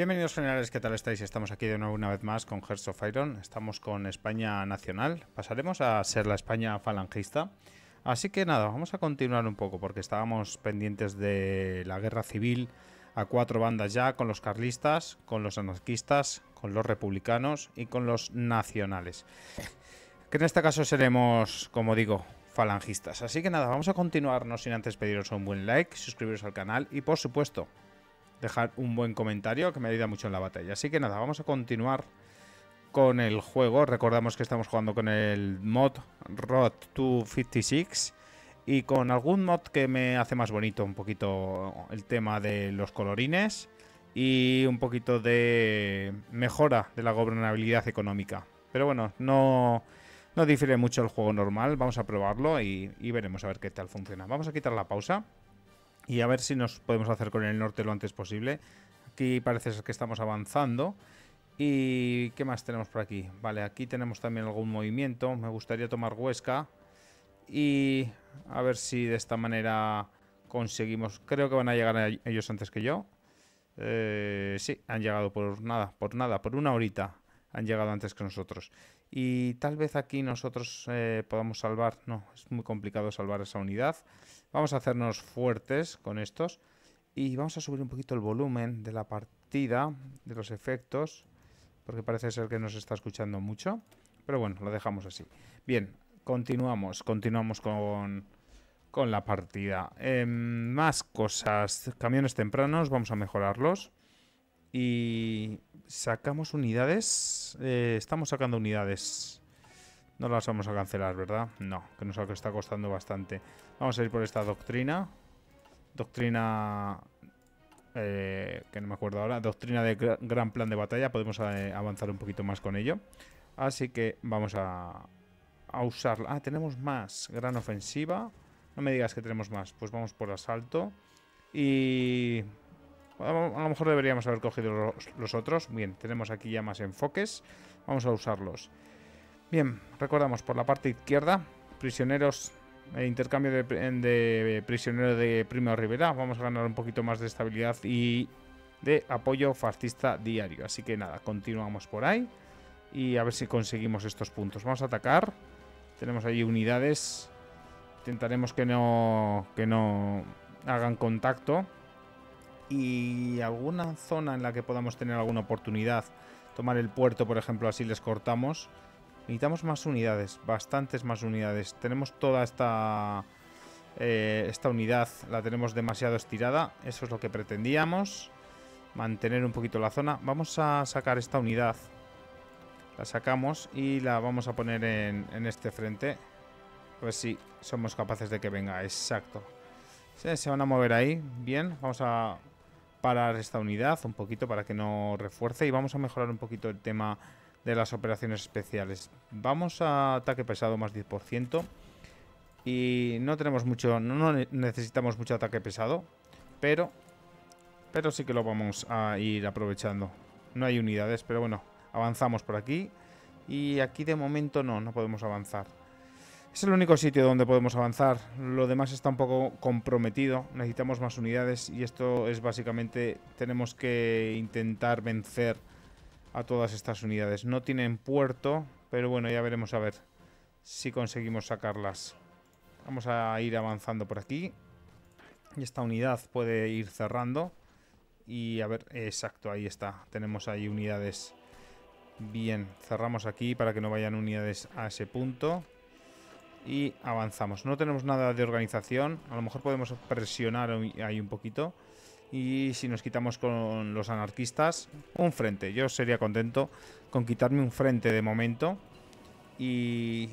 Bienvenidos generales, ¿qué tal estáis? Estamos aquí de nuevo una vez más con Hearts of Iron. Estamos con España Nacional. Pasaremos a ser la España falangista. Así que nada, vamos a continuar un poco porque estábamos pendientes de la guerra civil a cuatro bandas ya, con los carlistas, con los anarquistas, con los republicanos y con los nacionales. Que en este caso seremos, como digo, falangistas. Así que nada, vamos a continuar, no sin antes pediros un buen like, suscribiros al canal y por supuesto dejar un buen comentario que me ayuda mucho en la batalla. Así que nada, vamos a continuar con el juego. Recordamos que estamos jugando con el mod Road to 56 y con algún mod que me hace más bonito un poquito el tema de los colorines y un poquito de mejora de la gobernabilidad económica. Pero bueno, no difiere mucho el juego normal. Vamos a probarlo y veremos a ver qué tal funciona. Vamos a quitar la pausa y a ver si nos podemos hacer con el norte lo antes posible. Aquí parece ser que estamos avanzando. ¿Y qué más tenemos por aquí? Vale, aquí tenemos también algún movimiento. Me gustaría tomar Huesca. Y a ver si de esta manera conseguimos... Creo que van a llegar a ellos antes que yo. Sí, han llegado por una horita. Han llegado antes que nosotros. Y tal vez aquí nosotros podamos salvar... No, es muy complicado salvar esa unidad. Vamos a hacernos fuertes con estos. Y vamos a subir un poquito el volumen de la partida, de los efectos, porque parece ser que nos está escuchando mucho. Pero bueno, lo dejamos así. Bien, continuamos con la partida. Más cosas. Camiones tempranos, vamos a mejorarlos. Y sacamos unidades. Estamos sacando unidades. No las vamos a cancelar, ¿verdad? No, que nos está costando bastante. Vamos a ir por esta doctrina. Doctrina... que no me acuerdo ahora. Doctrina de gran plan de batalla. Podemos avanzar un poquito más con ello. Así que vamos a usarla. Ah, tenemos más. Gran ofensiva. No me digas que tenemos más. Pues vamos por asalto. Y... a lo mejor deberíamos haber cogido los otros. Bien, tenemos aquí ya más enfoques. Vamos a usarlos. Bien, recordamos por la parte izquierda, prisioneros, intercambio de prisioneros de Primo Rivera. Vamos a ganar un poquito más de estabilidad y de apoyo fascista diario. Así que nada, continuamos por ahí y a ver si conseguimos estos puntos. Vamos a atacar. Tenemos allí unidades. Intentaremos que no hagan contacto. Y alguna zona en la que podamos tener alguna oportunidad. Tomar el puerto, por ejemplo, así les cortamos. Necesitamos más unidades, bastantes más unidades. Tenemos toda esta unidad, la tenemos demasiado estirada. Eso es lo que pretendíamos. Mantener un poquito la zona. Vamos a sacar esta unidad. La sacamos y la vamos a poner en este frente. A ver si somos capaces de que venga. Exacto. Se van a mover ahí. Bien, vamos a... parar esta unidad un poquito para que no refuerce y vamos a mejorar un poquito el tema de las operaciones especiales. Vamos a ataque pesado más 10% y no tenemos mucho, no necesitamos mucho ataque pesado, pero sí que lo vamos a ir aprovechando. No hay unidades, pero bueno, avanzamos por aquí y aquí de momento no podemos avanzar. Es el único sitio donde podemos avanzar. Lo demás está un poco comprometido. Necesitamos más unidades y esto es básicamente... Tenemos que intentar vencer a todas estas unidades. No tienen puerto, pero bueno, ya veremos a ver si conseguimos sacarlas. Vamos a ir avanzando por aquí. Y esta unidad puede ir cerrando. Y a ver... Exacto, ahí está. Tenemos ahí unidades. Bien, cerramos aquí para que no vayan unidades a ese punto. Y avanzamos. No tenemos nada de organización. A lo mejor podemos presionar ahí un poquito. Y si nos quitamos con los anarquistas, un frente. Yo sería contento con quitarme un frente de momento. Y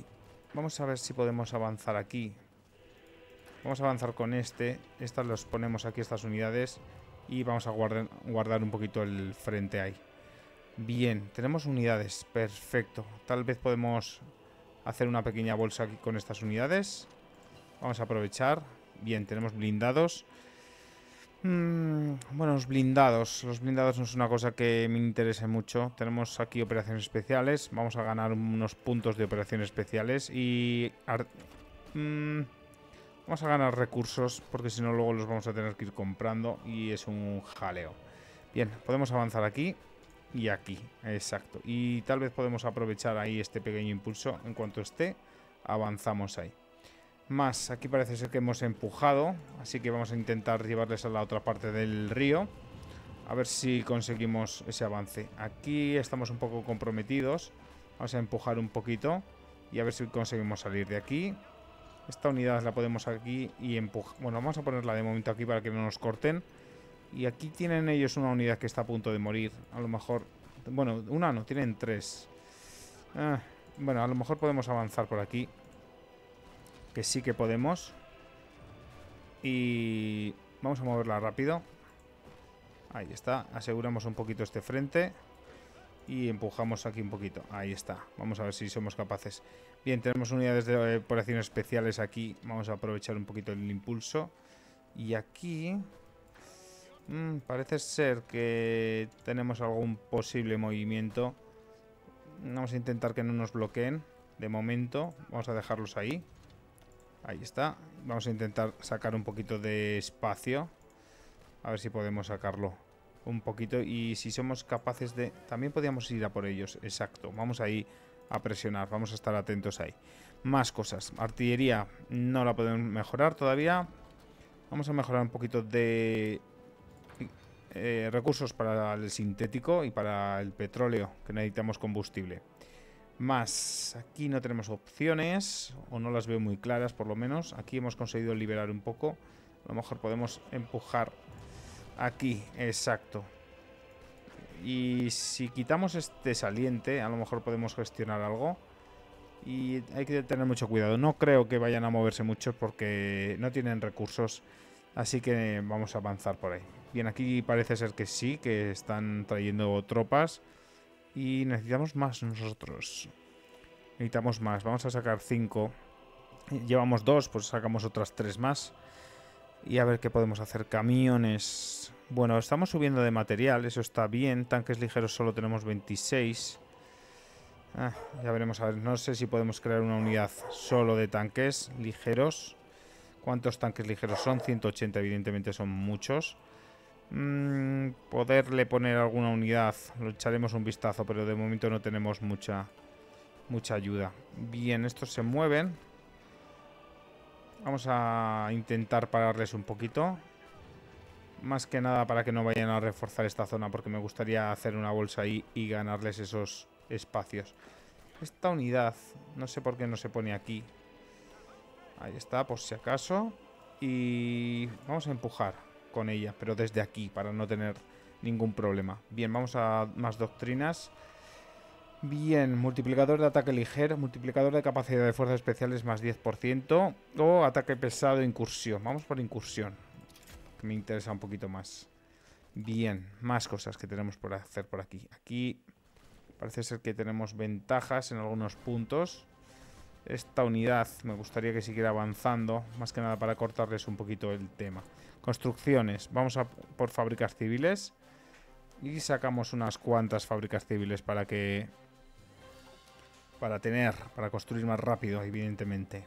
vamos a ver si podemos avanzar aquí. Vamos a avanzar con este. Estas las ponemos aquí, estas unidades. Y vamos a guardar un poquito el frente ahí. Bien, tenemos unidades. Perfecto. Tal vez podemos... hacer una pequeña bolsa aquí con estas unidades. Vamos a aprovechar. Bien, tenemos blindados. Bueno, los blindados no es una cosa que me interese mucho. Tenemos aquí operaciones especiales. Vamos a ganar unos puntos de operaciones especiales. Y vamos a ganar recursos, porque si no luego los vamos a tener que ir comprando y es un jaleo. Bien, podemos avanzar aquí y aquí, exacto. Y tal vez podemos aprovechar ahí este pequeño impulso. En cuanto esté, avanzamos ahí. Más, aquí parece ser que hemos empujado, así que vamos a intentar llevarles a la otra parte del río. A ver si conseguimos ese avance. Aquí estamos un poco comprometidos. Vamos a empujar un poquito y a ver si conseguimos salir de aquí. Esta unidad la podemos aquí y empujar. Bueno, vamos a ponerla de momento aquí para que no nos corten. Y aquí tienen ellos una unidad que está a punto de morir. A lo mejor... Bueno, una no, tienen tres. Bueno, a lo mejor podemos avanzar por aquí. Que sí que podemos. Y vamos a moverla rápido. Ahí está, aseguramos un poquito este frente y empujamos aquí un poquito. Ahí está, vamos a ver si somos capaces. Bien, tenemos unidades de operaciones especiales aquí. Vamos a aprovechar un poquito el impulso. Y aquí parece ser que tenemos algún posible movimiento. Vamos a intentar que no nos bloqueen. De momento, vamos a dejarlos ahí. Ahí está. Vamos a intentar sacar un poquito de espacio. A ver si podemos sacarlo un poquito. Y si somos capaces de... También podríamos ir a por ellos. Exacto. Vamos ahí a presionar. Vamos a estar atentos ahí. Más cosas. Artillería no la podemos mejorar todavía. Vamos a mejorar un poquito de... recursos para el sintético y para el petróleo. Que necesitamos combustible. Más, aquí no tenemos opciones, o no las veo muy claras por lo menos. Aquí hemos conseguido liberar un poco. A lo mejor podemos empujar aquí, exacto. Y si quitamos este saliente, a lo mejor podemos gestionar algo. Y hay que tener mucho cuidado. No creo que vayan a moverse muchos porque no tienen recursos. Así que vamos a avanzar por ahí. Bien, aquí parece ser que sí, que están trayendo tropas. Y necesitamos más nosotros. Necesitamos más. Vamos a sacar 5. Llevamos 2, pues sacamos otras 3 más. Y a ver qué podemos hacer. Camiones. Bueno, estamos subiendo de material. Eso está bien. Tanques ligeros solo tenemos 26. Ya veremos. A ver, no sé si podemos crear una unidad solo de tanques ligeros. ¿Cuántos tanques ligeros son? 180, evidentemente son muchos. Poderle poner alguna unidad, lo echaremos un vistazo, pero de momento no tenemos mucha ayuda. Bien, estos se mueven. Vamos a intentar pararles un poquito. Más que nada para que no vayan a reforzar esta zona, porque me gustaría hacer una bolsa ahí y ganarles esos espacios. Esta unidad, no sé por qué no se pone aquí. Ahí está, por si acaso. Y vamos a empujar con ella, pero desde aquí, para no tener ningún problema. Bien, vamos a más doctrinas. Bien, multiplicador de ataque ligero, multiplicador de capacidad de fuerzas especiales más 10%, o ataque pesado, incursión. Vamos por incursión, que me interesa un poquito más. Bien, más cosas que tenemos por hacer por aquí. Aquí parece ser que tenemos ventajas en algunos puntos. Esta unidad me gustaría que siguiera avanzando, más que nada para cortarles un poquito el tema. Construcciones, vamos a por fábricas civiles y sacamos unas cuantas fábricas civiles para construir más rápido, evidentemente.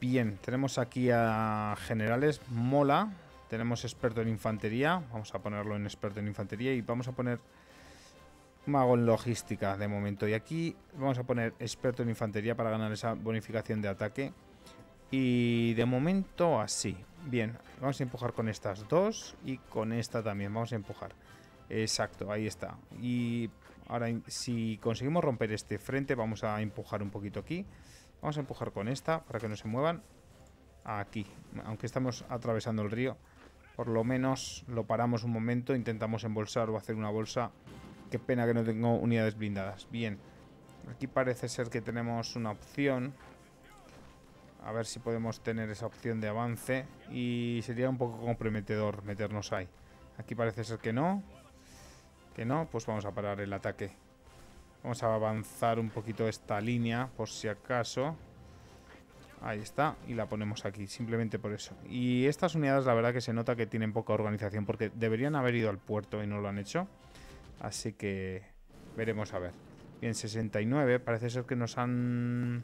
Bien, tenemos aquí a generales, Mola, tenemos experto en infantería, vamos a ponerlo en experto en infantería y vamos a poner mago en logística de momento. Y aquí vamos a poner experto en infantería para ganar esa bonificación de ataque. Y de momento así. Bien, vamos a empujar con estas dos y con esta también, vamos a empujar. Exacto, ahí está. Y ahora si conseguimos romper este frente, vamos a empujar un poquito aquí. Vamos a empujar con esta para que no se muevan. Aquí, aunque estamos atravesando el río, por lo menos lo paramos un momento, intentamos embolsar o hacer una bolsa. Qué pena que no tengo unidades blindadas. Bien, aquí parece ser que tenemos una opción. A ver si podemos tener esa opción de avance. Y sería un poco comprometedor meternos ahí. Aquí parece ser que no. Que no, pues vamos a parar el ataque. Vamos a avanzar un poquito esta línea, por si acaso. Ahí está, y la ponemos aquí, simplemente por eso. Y estas unidades la verdad que se nota que tienen poca organización, porque deberían haber ido al puerto y no lo han hecho. Así que veremos a ver. Bien, 69. Parece ser que nos han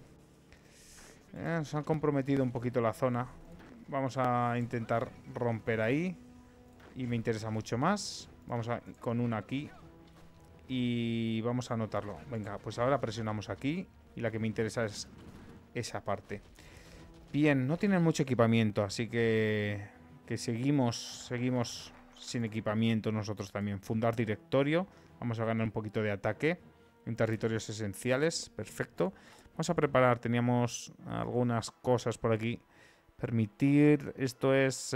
comprometido un poquito la zona. Vamos a intentar romper ahí. Y me interesa mucho más. Vamos a, con una aquí. Y vamos a anotarlo. Venga, pues ahora presionamos aquí. Y la que me interesa es esa parte. Bien, no tienen mucho equipamiento. Así que seguimos sin equipamiento nosotros también. Fundar directorio. Vamos a ganar un poquito de ataque en territorios esenciales. Perfecto. Vamos a preparar. Teníamos algunas cosas por aquí. Permitir. Esto es...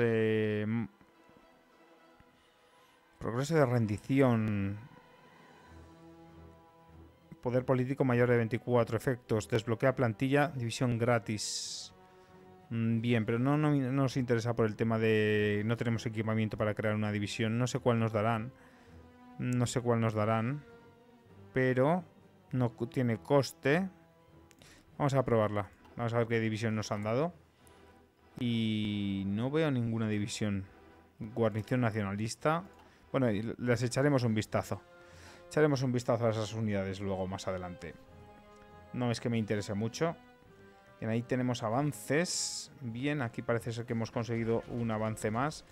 progreso de rendición. Poder político mayor de 24 efectos. Desbloquea plantilla. División gratis. Bien, pero no nos interesa por el tema de... No tenemos equipamiento para crear una división. No sé cuál nos darán. Pero no tiene coste. Vamos a probarla. Vamos a ver qué división nos han dado. Y no veo ninguna división. Guarnición nacionalista. Bueno, les echaremos un vistazo. Echaremos un vistazo a esas unidades luego, más adelante. No es que me interese mucho. Bien, ahí tenemos avances. Bien, aquí parece ser que hemos conseguido un avance más.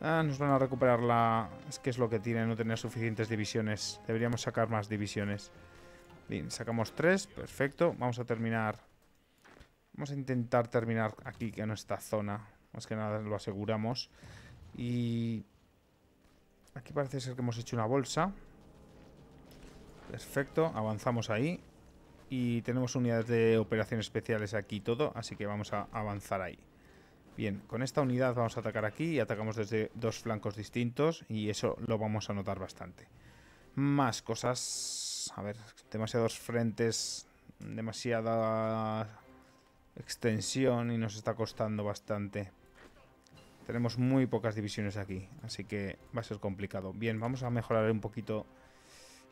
Ah, nos van a recuperar la... Es que es lo que tiene no tener suficientes divisiones. Deberíamos sacar más divisiones. Bien, sacamos 3. Perfecto. Vamos a terminar... Vamos a intentar terminar aquí, en esta zona. Más que nada lo aseguramos. Y... Aquí parece ser que hemos hecho una bolsa. Perfecto, avanzamos ahí. Y tenemos unidades de operaciones especiales aquí todo, así que vamos a avanzar ahí. Bien, con esta unidad vamos a atacar aquí y atacamos desde dos flancos distintos y eso lo vamos a notar bastante. Más cosas... A ver, demasiados frentes, demasiada extensión y nos está costando bastante... Tenemos muy pocas divisiones aquí, así que va a ser complicado. Bien, vamos a mejorar un poquito.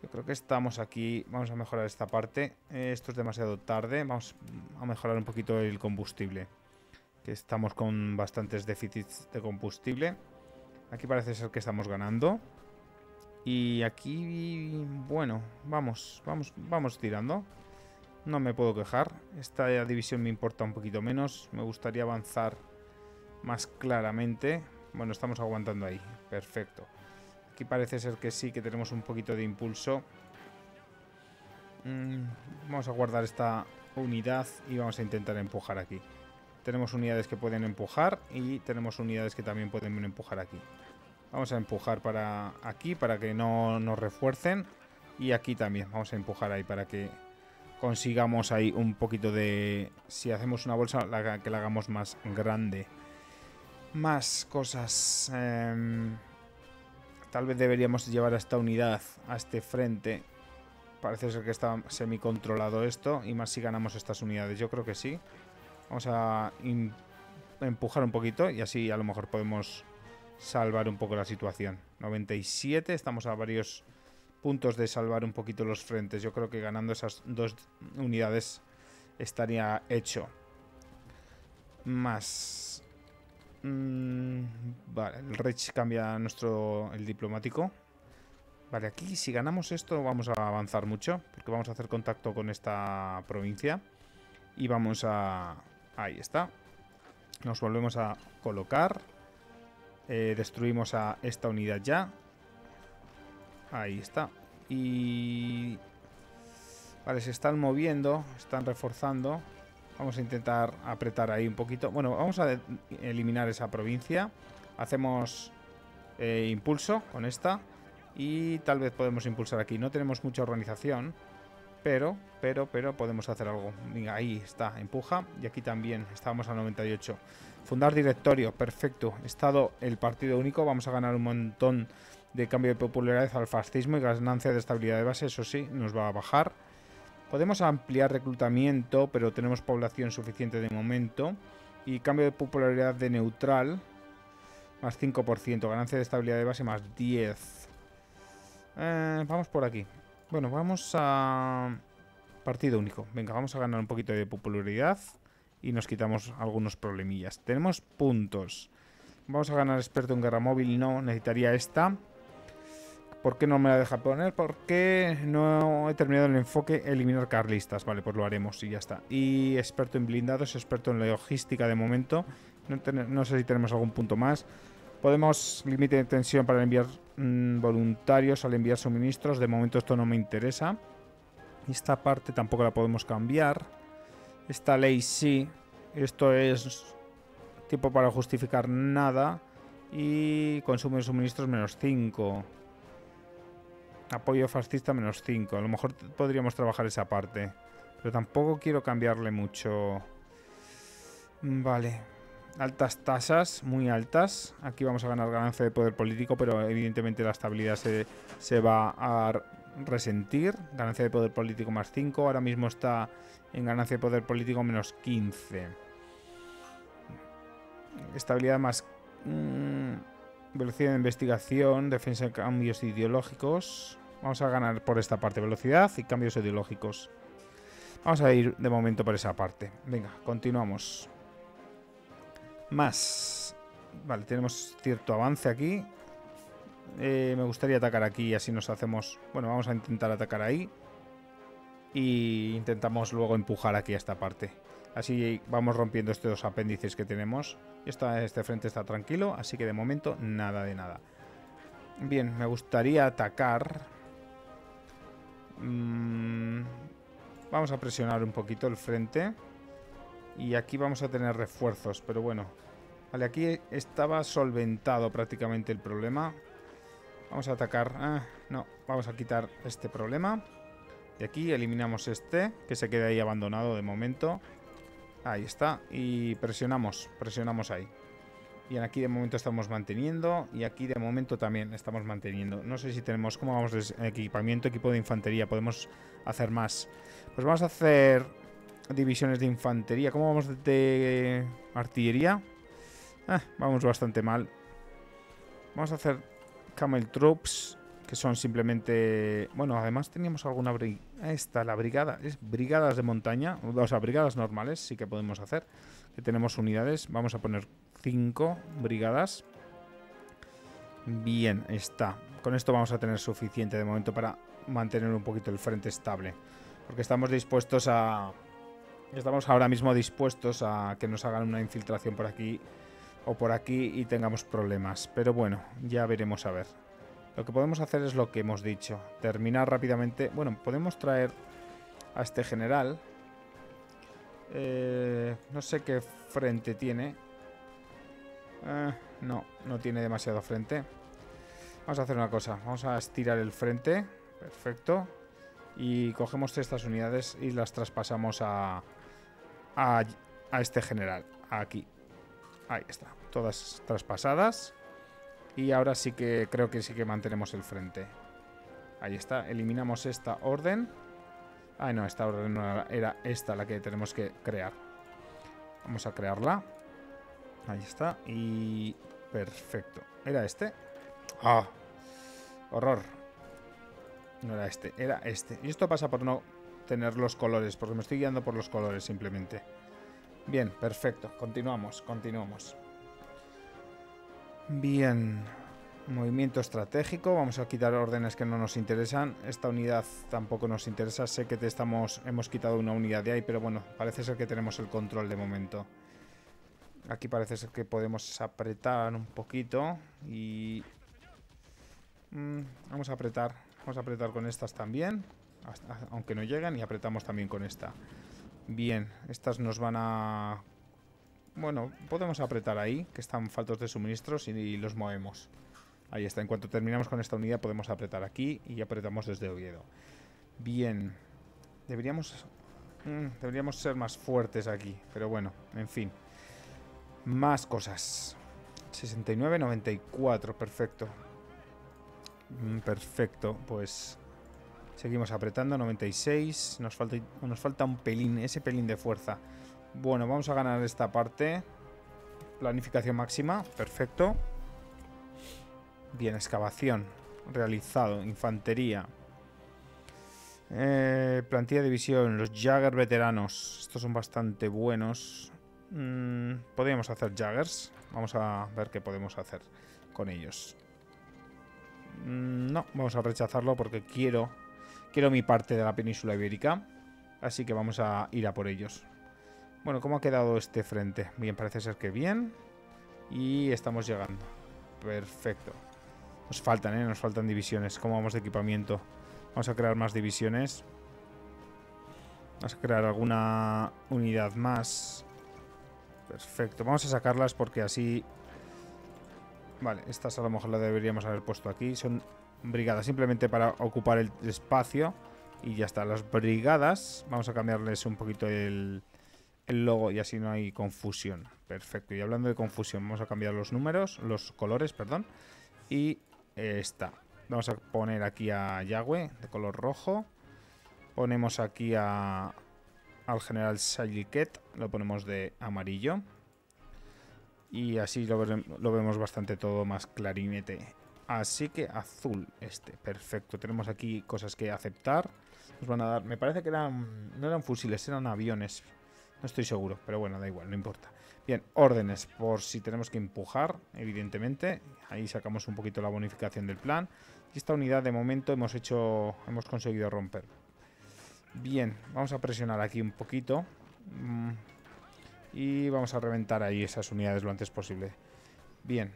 Yo creo que estamos aquí. Vamos a mejorar esta parte. Esto es demasiado tarde. Vamos a mejorar un poquito el combustible. Que estamos con bastantes déficits de combustible. Aquí parece ser que estamos ganando. Y aquí... Bueno, vamos tirando. No me puedo quejar. Esta división me importa un poquito menos. Me gustaría avanzar... más claramente. Bueno, estamos aguantando ahí. Perfecto. Aquí parece ser que sí, que tenemos un poquito de impulso. Vamos a guardar esta unidad y vamos a intentar empujar aquí. Tenemos unidades que pueden empujar y tenemos unidades que también pueden empujar aquí. Vamos a empujar para aquí para que no nos refuercen. Y aquí también. Vamos a empujar ahí para que consigamos ahí un poquito de... Si hacemos una bolsa, que la hagamos más grande. Más cosas. Tal vez deberíamos llevar a esta unidad a este frente. Parece ser que está semicontrolado esto. Y más si ganamos estas unidades. Yo creo que sí. Vamos a empujar un poquito. Y así a lo mejor podemos salvar un poco la situación. 97. Estamos a varios puntos de salvar un poquito los frentes. Yo creo que ganando esas dos unidades estaría hecho. Más... Vale, el Reich cambia el diplomático. Vale, aquí si ganamos esto vamos a avanzar mucho, porque vamos a hacer contacto con esta provincia. Y vamos a... Ahí está. Nos volvemos a colocar. Destruimos a esta unidad ya. Ahí está. Y... Vale, se están moviendo, están reforzando. Vamos a intentar apretar ahí un poquito. Bueno, vamos a eliminar esa provincia. Hacemos impulso con esta. Y tal vez podemos impulsar aquí. No tenemos mucha organización. Pero podemos hacer algo. Venga, ahí está. Empuja. Y aquí también. Estábamos a 98. Fundar directorio. Perfecto. Estado el partido único. Vamos a ganar un montón de cambio de popularidad al fascismo. Y ganancia de estabilidad de base. Eso sí, nos va a bajar. Podemos ampliar reclutamiento, pero tenemos población suficiente de momento. Y cambio de popularidad de neutral, más 5%. Ganancia de estabilidad de base, más 10. Vamos por aquí. Bueno, vamos a... Partido único. Venga, vamos a ganar un poquito de popularidad y nos quitamos algunos problemillas. Tenemos puntos. Vamos a ganar experto en guerra móvil. No, necesitaría esta. ¿Por qué no me la deja poner? Porque no he terminado el enfoque eliminar carlistas. Vale, pues lo haremos y ya está. Y experto en blindados, experto en logística de momento. No sé si tenemos algún punto más. Podemos límite de tensión para enviar voluntarios al enviar suministros. De momento esto no me interesa. Esta parte tampoco la podemos cambiar. Esta ley sí. Esto es tiempo para justificar nada. Y consumo de suministros menos 5. Apoyo fascista menos 5. A lo mejor podríamos trabajar esa parte. Pero tampoco quiero cambiarle mucho. Vale. Altas tasas, muy altas. Aquí vamos a ganar ganancia de poder político, pero evidentemente la estabilidad se va a resentir. Ganancia de poder político más 5. Ahora mismo está en ganancia de poder político menos 15. Estabilidad más... velocidad de investigación, defensa de cambios ideológicos. Vamos a ganar por esta parte, velocidad y cambios ideológicos. Vamos a ir de momento por esa parte. Venga, continuamos. Más. Vale, tenemos cierto avance aquí. Me gustaría atacar aquí y así nos hacemos... Bueno, vamos a intentar atacar ahí. Y intentamos luego empujar aquí a esta parte. Así vamos rompiendo estos dos apéndices que tenemos. Este frente está tranquilo, así que de momento nada de nada. Bien, me gustaría atacar. Vamos a presionar un poquito el frente. Y aquí vamos a tener refuerzos, pero bueno. Vale, aquí estaba solventado prácticamente el problema. Vamos a atacar. No, vamos a quitar este problema. Y aquí eliminamos este, que se queda ahí abandonado de momento. Ahí está, y presionamos ahí. Y aquí de momento estamos manteniendo, y aquí de momento también estamos manteniendo. No sé si tenemos, ¿cómo vamos de equipamiento? Equipo de infantería, podemos hacer más. Pues vamos a hacer divisiones de infantería. ¿Cómo vamos de artillería? Vamos bastante mal. Vamos a hacer camel troops, que son simplemente... Bueno, además teníamos alguna... Esta, la brigada. Es brigadas de montaña. O sea, brigadas normales sí que podemos hacer. Que tenemos unidades. Vamos a poner 5 brigadas. Bien, está. Con esto vamos a tener suficiente de momento para mantener un poquito el frente estable. Porque estamos dispuestos a... Estamos ahora mismo dispuestos a que nos hagan una infiltración por aquí o por aquí y tengamos problemas. Pero bueno, ya veremos a ver. Lo que podemos hacer es lo que hemos dicho. Terminar rápidamente. Bueno, podemos traer a este general. No sé qué frente tiene. No, no tiene demasiado frente. Vamos a hacer una cosa. Vamos a estirar el frente. Perfecto. Y cogemos estas unidades y las traspasamos a este general. Aquí. Ahí está. Todas traspasadas. Y ahora sí que creo que sí que mantenemos el frente. Ahí está. Eliminamos esta orden. Ah, no, esta orden no era esta la que tenemos que crear. Vamos a crearla. Ahí está. Y... Perfecto. ¿Era este? ¡Ah! Horror. No era este, era este. Y esto pasa por no tener los colores, porque me estoy guiando por los colores simplemente. Bien, perfecto. Continuamos, continuamos. Bien, movimiento estratégico. Vamos a quitar órdenes que no nos interesan. Esta unidad tampoco nos interesa. Sé que hemos quitado una unidad de ahí, pero bueno, parece ser que tenemos el control de momento. Aquí parece ser que podemos apretar un poquito. Y... vamos a apretar. Vamos a apretar con estas también, aunque no lleguen, y apretamos también con esta. Bien, estas nos van a... Bueno, podemos apretar ahí, que están faltos de suministros, y los movemos. Ahí está. En cuanto terminamos con esta unidad podemos apretar aquí y apretamos desde Oviedo. Bien. Deberíamos ser más fuertes aquí, pero bueno, en fin. Más cosas. 69, 94, perfecto. Perfecto, pues seguimos apretando. 96, nos falta un pelín, ese pelín de fuerza. Bueno, vamos a ganar esta parte. Planificación máxima. Perfecto. Bien, excavación. Realizado. Infantería. Plantilla de división. Los Jagger veteranos. Estos son bastante buenos. Podríamos hacer Jaggers. Vamos a ver qué podemos hacer con ellos. No, vamos a rechazarlo porque quiero mi parte de la península ibérica. Así que vamos a ir a por ellos. Bueno, ¿cómo ha quedado este frente? Bien, parece ser que bien. Y estamos llegando. Perfecto. Nos faltan, ¿eh? Nos faltan divisiones. ¿Cómo vamos de equipamiento? Vamos a crear más divisiones. Vamos a crear alguna unidad más. Perfecto. Vamos a sacarlas porque así... Vale, estas a lo mejor las deberíamos haber puesto aquí. Son brigadas, simplemente para ocupar el espacio. Y ya está, las brigadas. Vamos a cambiarles un poquito el logo y así no hay confusión. Perfecto. Y hablando de confusión, vamos a cambiar los números, los colores, perdón. Y esta. Vamos a poner aquí a Yagüe, de color rojo. Ponemos aquí al general Saliquet, lo ponemos de amarillo. Y así lo vemos bastante todo más clarinete. Así que azul este, perfecto. Tenemos aquí cosas que aceptar. Nos van a dar, me parece que no eran fusiles, eran aviones. No estoy seguro, pero bueno, da igual, no importa. Bien, órdenes, por si tenemos que empujar, evidentemente. Ahí sacamos un poquito la bonificación del plan. Y esta unidad de momento hemos conseguido romper. Bien, vamos a presionar aquí un poquito. Y vamos a reventar ahí esas unidades lo antes posible. Bien,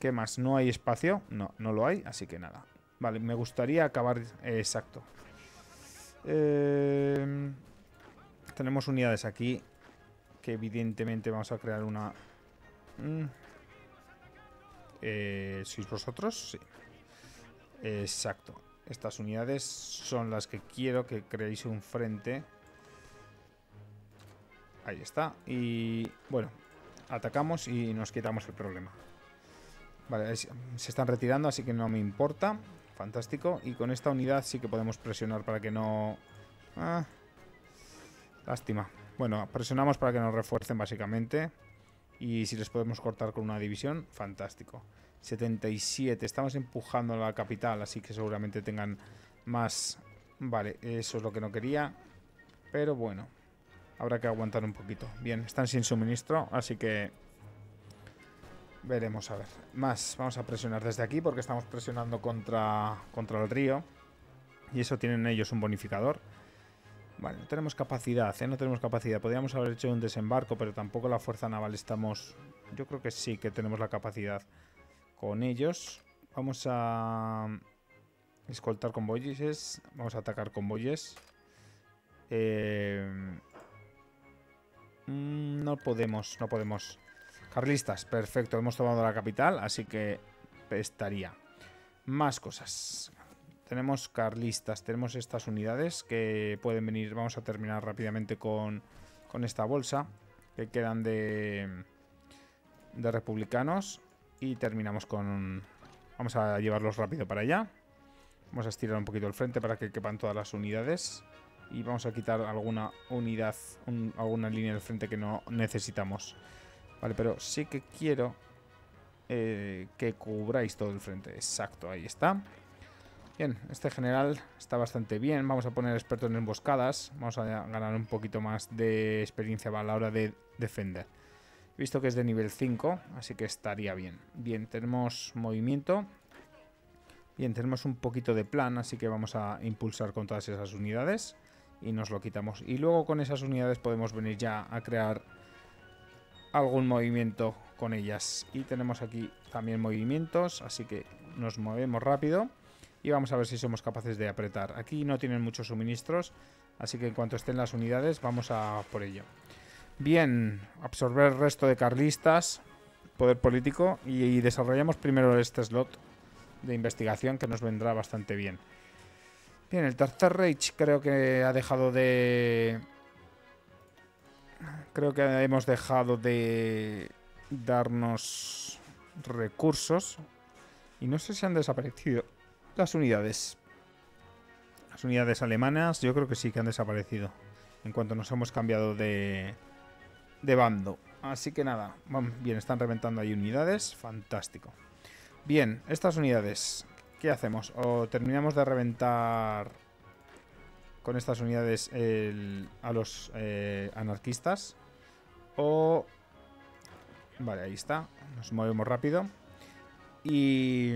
¿qué más? ¿No hay espacio? No, no lo hay, así que nada. Vale, me gustaría acabar... exacto. Tenemos unidades aquí que evidentemente vamos a crear una... ¿sois vosotros? Sí. Exacto. Estas unidades son las que quiero que creéis un frente. Ahí está. Y bueno, atacamos y nos quitamos el problema. Vale, se están retirando, así que no me importa. Fantástico. Y con esta unidad sí que podemos presionar para que no... lástima. Bueno, presionamos para que nos refuercen básicamente. Y si les podemos cortar con una división, fantástico. 77. Estamos empujando a la capital, así que seguramente tengan más... Vale, eso es lo que no quería. Pero bueno, habrá que aguantar un poquito. Bien, están sin suministro, así que... veremos, a ver. Más, vamos a presionar desde aquí porque estamos presionando contra el río. Y eso tienen ellos un bonificador. Vale, no tenemos capacidad, ¿eh? No tenemos capacidad. Podríamos haber hecho un desembarco, pero tampoco la fuerza naval estamos... Yo creo que sí que tenemos la capacidad con ellos. Vamos a escoltar convoyes. Vamos a atacar convoyes. No podemos. Carlistas, perfecto. Hemos tomado la capital, así que estaría. Más cosas. Tenemos carlistas, tenemos estas unidades que pueden venir. Vamos a terminar rápidamente con esta bolsa que quedan de republicanos. Y terminamos con... Vamos a llevarlos rápido para allá. Vamos a estirar un poquito el frente para que quepan todas las unidades. Y vamos a quitar alguna unidad, alguna línea del frente que no necesitamos. Vale, pero sí que quiero que cubráis todo el frente. Exacto, ahí está. Bien, este general está bastante bien. Vamos a poner expertos en emboscadas. Vamos a ganar un poquito más de experiencia a la hora de defender. He visto que es de nivel 5, así que estaría bien. Bien, tenemos movimiento. Bien, tenemos un poquito de plan, así que vamos a impulsar con todas esas unidades. Y nos lo quitamos. Y luego con esas unidades podemos venir ya a crear algún movimiento con ellas. Y tenemos aquí también movimientos, así que nos movemos rápido. Y vamos a ver si somos capaces de apretar. Aquí no tienen muchos suministros, así que en cuanto estén las unidades vamos a por ello. Bien, absorber el resto de carlistas, poder político, y desarrollamos primero este slot de investigación que nos vendrá bastante bien. Bien, el Tercer Reich creo que ha dejado de... Creo que hemos dejado de darnos recursos y no sé si han desaparecido las unidades. Las unidades alemanas yo creo que sí que han desaparecido en cuanto nos hemos cambiado de bando. Así que nada, bien, están reventando ahí unidades, fantástico. Bien, estas unidades, ¿qué hacemos? O terminamos de reventar con estas unidades a los anarquistas, o... Vale, ahí está, nos movemos rápido y...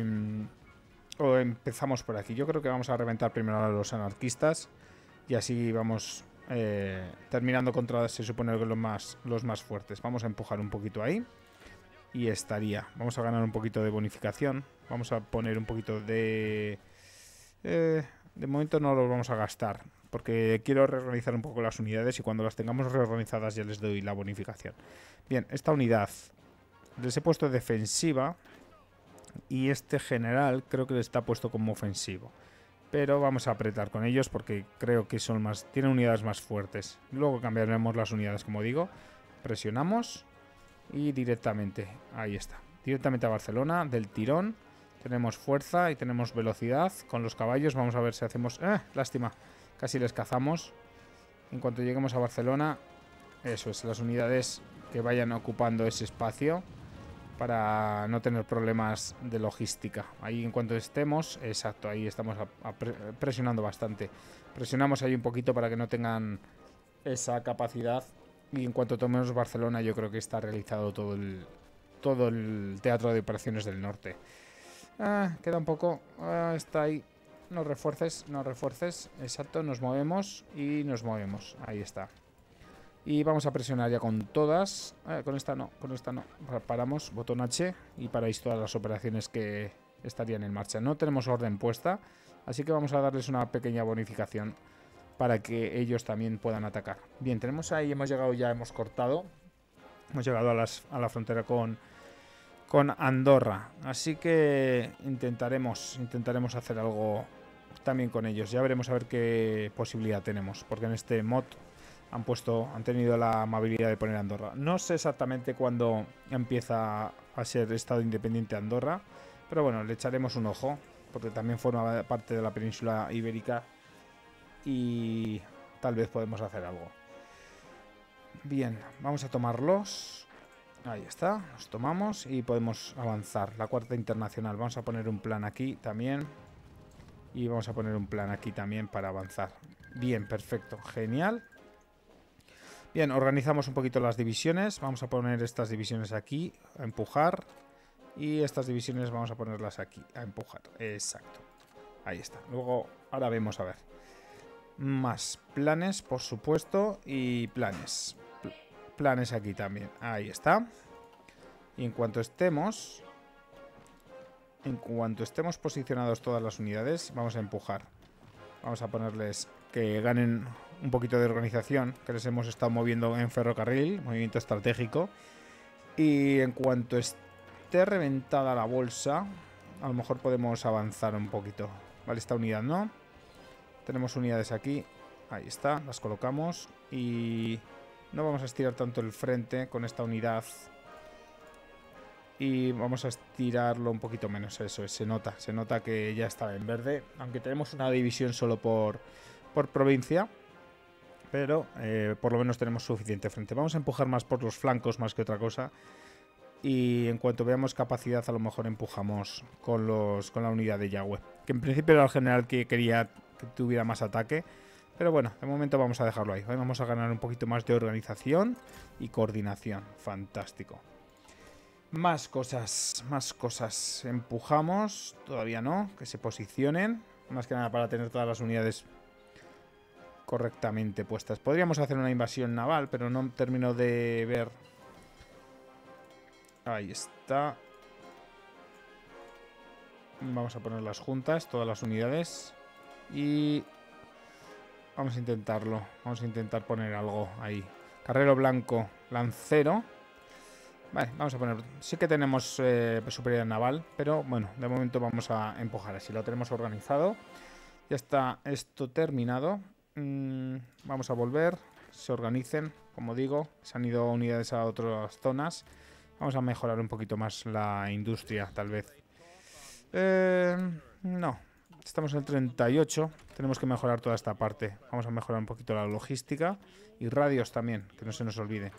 O empezamos por aquí. Yo creo que vamos a reventar primero a los anarquistas y así vamos... terminando contra, se supone, los más fuertes. Vamos a empujar un poquito ahí. y estaría. Vamos a ganar un poquito de bonificación. Vamos a poner un poquito de... de momento no los vamos a gastar, porque quiero reorganizar un poco las unidades y cuando las tengamos reorganizadas ya les doy la bonificación. Bien, esta unidad les he puesto defensiva y este general creo que le está puesto como ofensivo. Pero vamos a apretar con ellos porque creo que son más, tienen unidades más fuertes. Luego cambiaremos las unidades, como digo. Presionamos y directamente, ahí está, directamente a Barcelona, del tirón. Tenemos fuerza y tenemos velocidad con los caballos. Vamos a ver si hacemos... lástima, casi les cazamos. En cuanto lleguemos a Barcelona, eso es, las unidades que vayan ocupando ese espacio para no tener problemas de logística. Ahí en cuanto estemos, exacto, ahí estamos presionando bastante. Presionamos ahí un poquito para que no tengan esa capacidad. Y en cuanto tomemos Barcelona, yo creo que está realizado todo el teatro de operaciones del norte. Queda un poco... está ahí. No refuerces, no refuerces. Exacto, nos movemos y nos movemos. Ahí está. Y vamos a presionar ya con todas. Con esta no, con esta no. Paramos, botón H y paráis todas las operaciones que estarían en marcha. No tenemos orden puesta, así que vamos a darles una pequeña bonificación para que ellos también puedan atacar. Bien, tenemos ahí, hemos llegado ya, hemos cortado. Hemos llegado a la frontera con Andorra, así que intentaremos hacer algo también con ellos. Ya veremos a ver qué posibilidad tenemos, porque en este mod han tenido la amabilidad de poner Andorra. No sé exactamente cuándo empieza a ser estado independiente Andorra, pero bueno, le echaremos un ojo, porque también forma parte de la península ibérica y tal vez podemos hacer algo. Bien, vamos a tomarlos. Ahí está, los tomamos y podemos avanzar. La cuarta internacional. Vamos a poner un plan aquí también. Y vamos a poner un plan aquí también para avanzar. Bien, perfecto, genial. Bien, organizamos un poquito las divisiones. Vamos a poner estas divisiones aquí, a empujar. Y estas divisiones vamos a ponerlas aquí, a empujar. Exacto. Ahí está. Luego, ahora vemos a ver. Más planes, por supuesto, y planes. Planes aquí también, ahí está. Y en cuanto estemos posicionados todas las unidades, vamos a empujar. Vamos a ponerles que ganen un poquito de organización, que les hemos estado moviendo en ferrocarril, movimiento estratégico. Y en cuanto esté reventada la bolsa, a lo mejor podemos avanzar un poquito. Vale, esta unidad no. Tenemos unidades aquí, ahí está, las colocamos y... no vamos a estirar tanto el frente con esta unidad. Y vamos a estirarlo un poquito menos. Eso es, se nota que ya está en verde. Aunque tenemos una división solo por provincia. Pero por lo menos tenemos suficiente frente. Vamos a empujar más por los flancos más que otra cosa. Y en cuanto veamos capacidad, a lo mejor empujamos con la unidad de Yagüe. Que en principio era el general que quería que tuviera más ataque. Pero bueno, de momento vamos a dejarlo ahí. Hoy vamos a ganar un poquito más de organización y coordinación. Fantástico. Más cosas, más cosas. Empujamos, todavía no, que se posicionen. Más que nada para tener todas las unidades correctamente puestas. Podríamos hacer una invasión naval, pero no termino de ver. Ahí está. Vamos a ponerlas juntas, todas las unidades. Y... vamos a intentarlo. Vamos a intentar poner algo ahí. Carrero Blanco, lancero. Vale, vamos a poner... sí que tenemos superioridad naval, pero bueno, de momento vamos a empujar así. Lo tenemos organizado. Ya está esto terminado. Vamos a volver. Se organicen, como digo. Se han ido unidades a otras zonas. Vamos a mejorar un poquito más la industria, tal vez. No. Estamos en el 38, tenemos que mejorar toda esta parte. Vamos a mejorar un poquito la logística y radios también, que no se nos olvide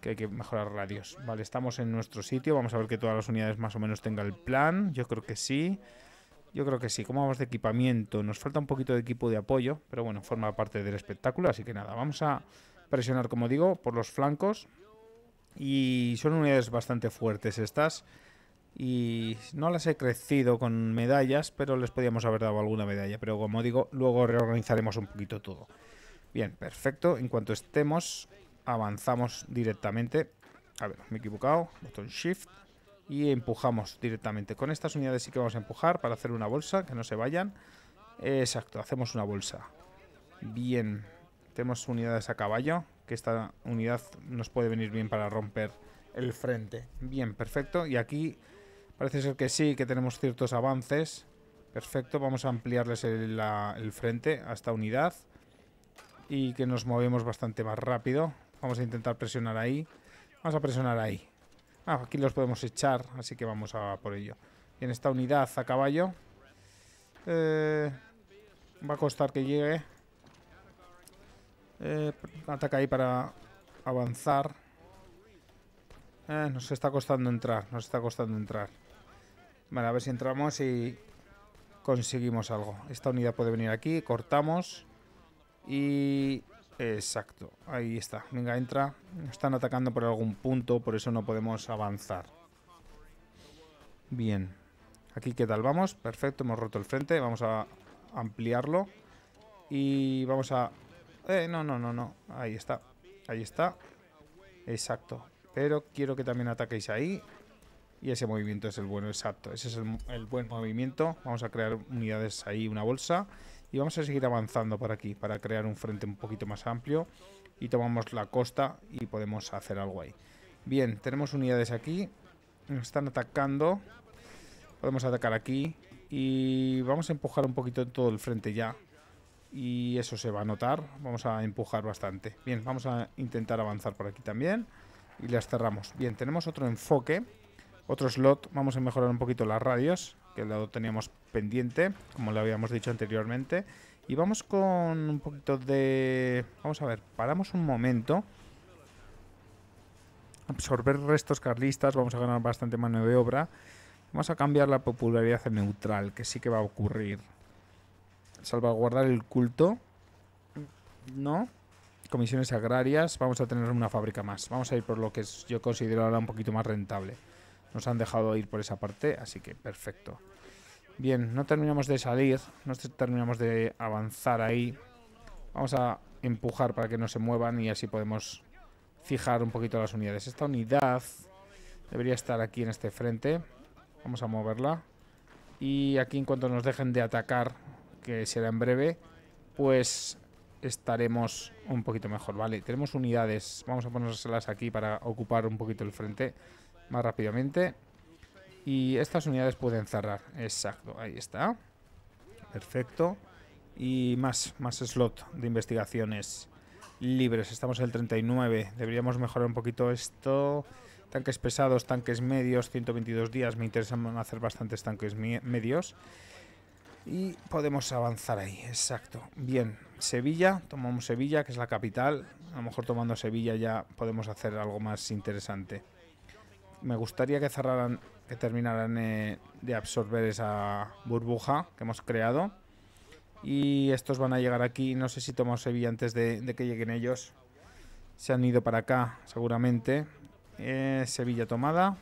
que hay que mejorar radios. Vale, estamos en nuestro sitio, vamos a ver que todas las unidades más o menos tengan el plan. Yo creo que sí, ¿Cómo vamos de equipamiento? Nos falta un poquito de equipo de apoyo, pero bueno, forma parte del espectáculo, así que nada. Vamos a presionar, como digo, por los flancos y son unidades bastante fuertes estas. Y no las he crecido con medallas, pero les podíamos haber dado alguna medalla. Pero como digo, luego reorganizaremos un poquito todo. Bien, perfecto. En cuanto estemos, avanzamos directamente. A ver, me he equivocado. Botón Shift. Y empujamos directamente. Con estas unidades sí que vamos a empujar para hacer una bolsa, que no se vayan. Exacto, hacemos una bolsa. Bien. Tenemos unidades a caballo, que esta unidad nos puede venir bien para romper el frente. Bien, perfecto. Y aquí parece ser que sí, que tenemos ciertos avances. Perfecto, vamos a ampliarles el frente a esta unidad. Y que nos movemos bastante más rápido. Vamos a intentar presionar ahí. Vamos a presionar ahí. Ah, aquí los podemos echar, así que vamos a por ello. Y en esta unidad a caballo va a costar que llegue. Ataca ahí para avanzar. Nos está costando entrar, nos está costando entrar. Vale, a ver si entramos y conseguimos algo. Esta unidad puede venir aquí, cortamos. Y... exacto, ahí está. Venga, entra. Nos están atacando por algún punto, por eso no podemos avanzar. Bien. Aquí, ¿qué tal? Vamos. Perfecto, hemos roto el frente. Vamos a ampliarlo. Y vamos a... No. Ahí está. Ahí está. Exacto. Pero quiero que también ataquéis ahí. Y ese movimiento es el bueno, exacto. Ese es el buen movimiento. Vamos a crear unidades ahí, una bolsa. Y vamos a seguir avanzando por aquí para crear un frente un poquito más amplio. Y tomamos la costa y podemos hacer algo ahí. Bien, tenemos unidades aquí. Nos están atacando. Podemos atacar aquí. Y vamos a empujar un poquito en todo el frente ya. Y eso se va a notar. Vamos a empujar bastante. Bien, vamos a intentar avanzar por aquí también. Y las cerramos. Bien, tenemos otro enfoque. Otro slot. Vamos a mejorar un poquito las radios, que lo teníamos pendiente, como lo habíamos dicho anteriormente. Y vamos con un poquito de... vamos a ver, paramos un momento. Absorber restos carlistas, vamos a ganar bastante mano de obra. Vamos a cambiar la popularidad a neutral, que sí que va a ocurrir. Salvaguardar el culto. No. Comisiones agrarias, vamos a tener una fábrica más. Vamos a ir por lo que yo considero ahora un poquito más rentable. Nos han dejado ir por esa parte, así que perfecto. Bien, no terminamos de salir, no terminamos de avanzar ahí. Vamos a empujar para que no se muevan y así podemos fijar un poquito las unidades. Esta unidad debería estar aquí en este frente. Vamos a moverla. Y aquí en cuanto nos dejen de atacar, que será en breve, pues estaremos un poquito mejor. Vale, tenemos unidades. Vamos a ponérselas aquí para ocupar un poquito el frente más rápidamente. Y estas unidades pueden cerrar. Exacto, ahí está. Perfecto. Y más slot de investigaciones libres. Estamos en el 39. Deberíamos mejorar un poquito esto. Tanques pesados, tanques medios, 122 días. Me interesan hacer bastantes tanques medios. Y podemos avanzar ahí, exacto. Bien, Sevilla, tomamos Sevilla, que es la capital. A lo mejor tomando Sevilla ya podemos hacer algo más interesante. Me gustaría que cerraran, que terminaran de absorber esa burbuja que hemos creado. Y estos van a llegar aquí. No sé si tomamos Sevilla antes de que lleguen ellos. Se han ido para acá, seguramente. Sevilla tomada.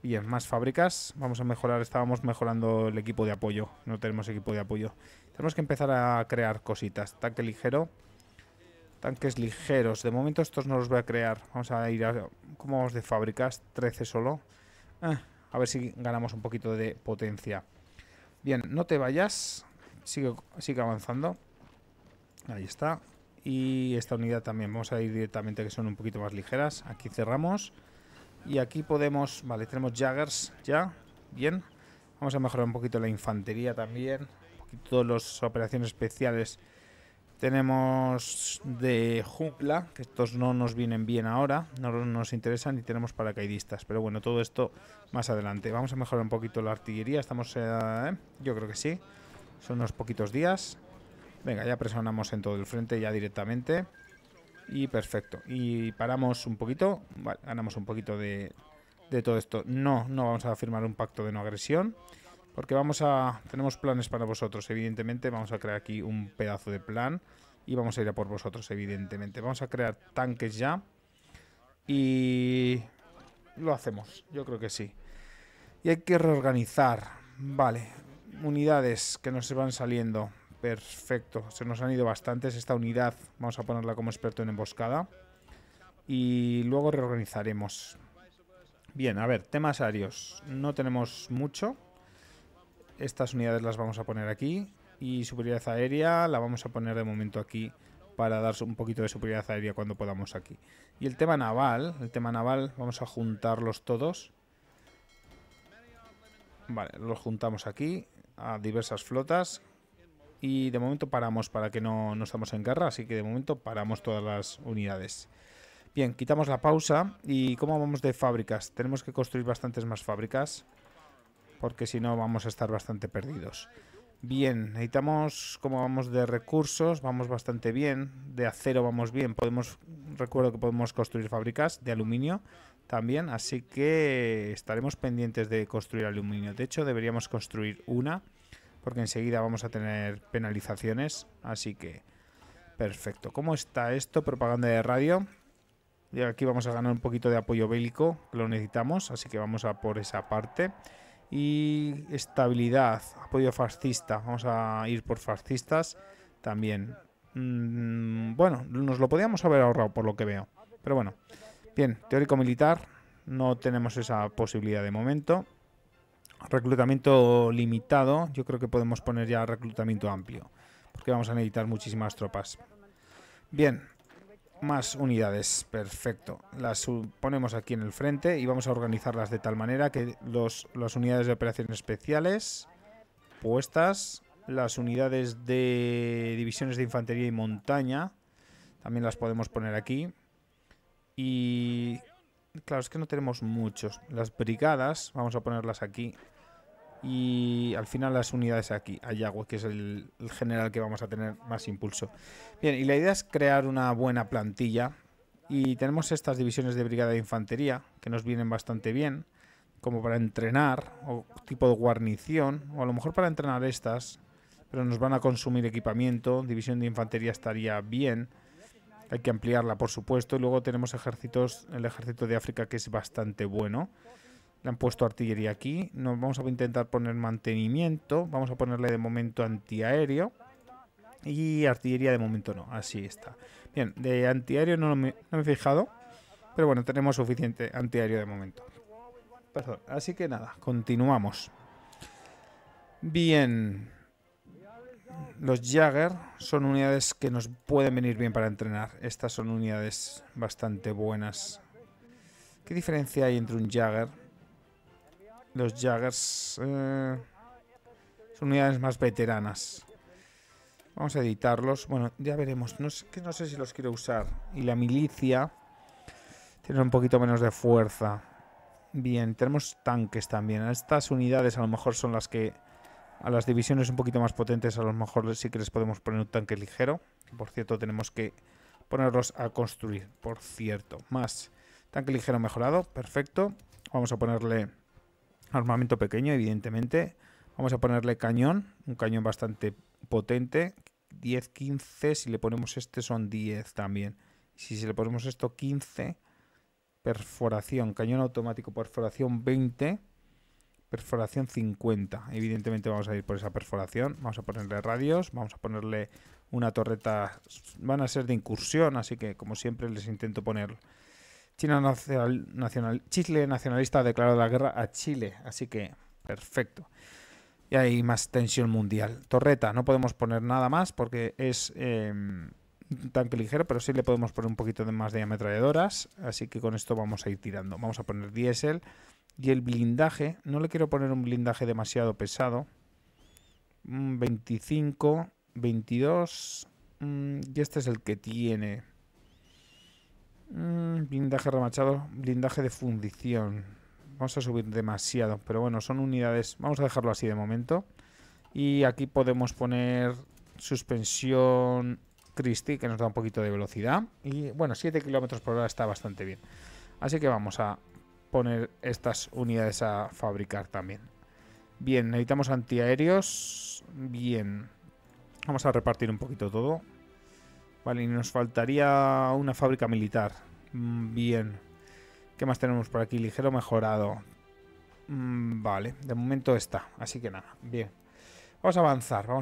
Bien, más fábricas. Vamos a mejorar. Estábamos mejorando el equipo de apoyo. No tenemos equipo de apoyo. Tenemos que empezar a crear cositas. Tanque ligero. Tanques ligeros. De momento estos no los voy a crear. Vamos a ir a... ¿cómo vamos de fábricas? 13 solo. A ver si ganamos un poquito de potencia. Bien, no te vayas. Sigue avanzando. Ahí está. Y esta unidad también. Vamos a ir directamente, que son un poquito más ligeras. Aquí cerramos. Y aquí podemos... vale, tenemos Jaggers ya. Bien. Vamos a mejorar un poquito la infantería también. Un poquito las operaciones especiales. Tenemos de jungla, que estos no nos vienen bien ahora, no nos interesan, y tenemos paracaidistas. Pero bueno, todo esto más adelante. Vamos a mejorar un poquito la artillería. Estamos, yo creo que sí. Son unos poquitos días. Venga, ya presionamos en todo el frente ya directamente. Y perfecto. Y paramos un poquito. Vale, ganamos un poquito de todo esto. No vamos a firmar un pacto de no agresión. Porque vamos a... tenemos planes para vosotros, evidentemente. Vamos a crear aquí un pedazo de plan. Y vamos a ir a por vosotros, evidentemente. Vamos a crear tanques ya. Y... lo hacemos. Yo creo que sí. Y hay que reorganizar. Vale. Unidades que nos van saliendo. Perfecto. Se nos han ido bastantes. Esta unidad vamos a ponerla como experto en emboscada. y luego reorganizaremos. Bien, a ver, temas aéreos. No tenemos mucho. Estas unidades las vamos a poner aquí. Y superioridad aérea la vamos a poner de momento aquí para dar un poquito de superioridad aérea cuando podamos aquí. Y el tema naval, vamos a juntarlos todos. Vale, los juntamos aquí a diversas flotas. Y de momento paramos para que no estamos en guerra, así que de momento paramos todas las unidades. Bien, quitamos la pausa. ¿Y cómo vamos de fábricas? Tenemos que construir bastantes más fábricas, porque si no vamos a estar bastante perdidos. Bien, necesitamos, como vamos de recursos, vamos bastante bien. De acero vamos bien, podemos, recuerdo que podemos construir fábricas de aluminio también, así que estaremos pendientes de construir aluminio. De hecho, deberíamos construir una, porque enseguida vamos a tener penalizaciones, así que perfecto. ¿Cómo está esto? Propaganda de radio. Y aquí vamos a ganar un poquito de apoyo bélico, lo necesitamos, así que vamos a por esa parte. Y estabilidad, apoyo fascista, vamos a ir por fascistas también. Bueno, nos lo podíamos haber ahorrado por lo que veo, pero bueno. Bien, teórico militar, no tenemos esa posibilidad de momento. Reclutamiento limitado, yo creo que podemos poner ya reclutamiento amplio, porque vamos a necesitar muchísimas tropas. Bien, más unidades, perfecto. Las ponemos aquí en el frente y vamos a organizarlas de tal manera que las unidades de operaciones especiales puestas, las unidades de divisiones de infantería y montaña también las podemos poner aquí. Y claro, es que no tenemos muchos. Las brigadas vamos a ponerlas aquí y al final las unidades aquí, a Yagüe, que es el general que vamos a tener más impulso. Bien, y la idea es crear una buena plantilla y tenemos estas divisiones de brigada de infantería que nos vienen bastante bien, como para entrenar o tipo de guarnición, o a lo mejor para entrenar estas, pero nos van a consumir equipamiento. División de infantería estaría bien, hay que ampliarla por supuesto. Y luego tenemos ejércitos, el ejército de África, que es bastante bueno. Le han puesto artillería aquí. Nos vamos a intentar poner mantenimiento. Vamos a ponerle de momento antiaéreo. Y artillería de momento no. Así está. Bien, de antiaéreo no me he fijado. Pero bueno, tenemos suficiente antiaéreo de momento. Perdón. Así que nada, continuamos. Bien. Los Jagger son unidades que nos pueden venir bien para entrenar. Estas son unidades bastante buenas. ¿Qué diferencia hay entre un Jagger? Los Jaggers son unidades más veteranas. Vamos a editarlos. Bueno, ya veremos. No sé si los quiero usar. Y la milicia tiene un poquito menos de fuerza. Bien, tenemos tanques también. Estas unidades a lo mejor son las que... A las divisiones un poquito más potentes a lo mejor sí que les podemos poner un tanque ligero. Por cierto, tenemos que ponerlos a construir. Por cierto, más tanque ligero mejorado. Perfecto. Vamos a ponerle... armamento pequeño, evidentemente. Vamos a ponerle cañón. Un cañón bastante potente. 10, 15. Si le ponemos este son 10 también. Si le ponemos esto 15. Perforación. Cañón automático. Perforación 20. Perforación 50. Evidentemente vamos a ir por esa perforación. Vamos a ponerle radios. Vamos a ponerle una torreta. Van a ser de incursión. Así que como siempre les intento poner... Chile nacionalista ha declarado la guerra a Chile, así que perfecto. Y hay más tensión mundial. Torreta, no podemos poner nada más porque es un tanque ligero, pero sí le podemos poner un poquito más de ametralladoras, así que con esto vamos a ir tirando. Vamos a poner diésel y el blindaje. No le quiero poner un blindaje demasiado pesado. 25, 22 y este es el que tiene... blindaje remachado, blindaje de fundición. Vamos a subir demasiado, pero bueno, son unidades. Vamos a dejarlo así de momento. Y aquí podemos poner suspensión Christie, que nos da un poquito de velocidad. Y bueno, 7 km por hora está bastante bien. Así que vamos a poner estas unidades a fabricar también. Bien, necesitamos antiaéreos. Bien, vamos a repartir un poquito todo. Vale, y nos faltaría una fábrica militar. Bien. ¿Qué más tenemos por aquí? Ligero mejorado. Vale, de momento está. Así que nada, bien. Vamos a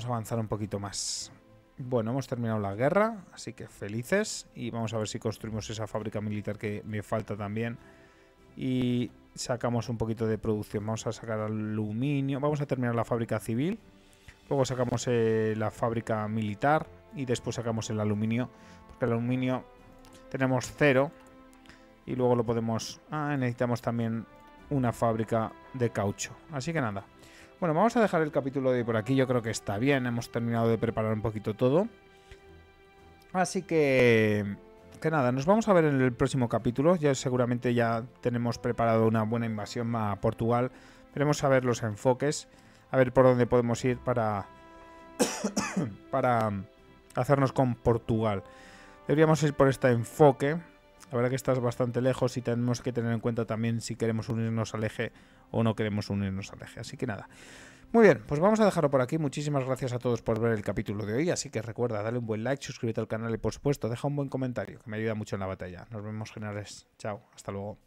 avanzar un poquito más. Bueno, hemos terminado la guerra, así que felices. Y vamos a ver si construimos esa fábrica militar que me falta también. Y sacamos un poquito de producción. Vamos a sacar aluminio. Vamos a terminar la fábrica civil. Luego sacamos la fábrica militar. Y después sacamos el aluminio. Porque el aluminio tenemos cero. Y luego lo podemos... Ah, necesitamos también una fábrica de caucho. Así que nada. Bueno, vamos a dejar el capítulo de por aquí. Yo creo que está bien. Hemos terminado de preparar un poquito todo. Así que... nada, nos vamos a ver en el próximo capítulo. Ya seguramente ya tenemos preparado una buena invasión a Portugal. Veremos a ver los enfoques, a ver por dónde podemos ir para para hacernos con Portugal. Deberíamos ir por este enfoque. La verdad que estás bastante lejos y tenemos que tener en cuenta también si queremos unirnos al eje o no queremos unirnos al eje. Así que nada. Muy bien, pues vamos a dejarlo por aquí. Muchísimas gracias a todos por ver el capítulo de hoy. Así que recuerda, dale un buen like, suscríbete al canal y por supuesto, deja un buen comentario, que me ayuda mucho en la batalla. Nos vemos, generales. Chao, hasta luego.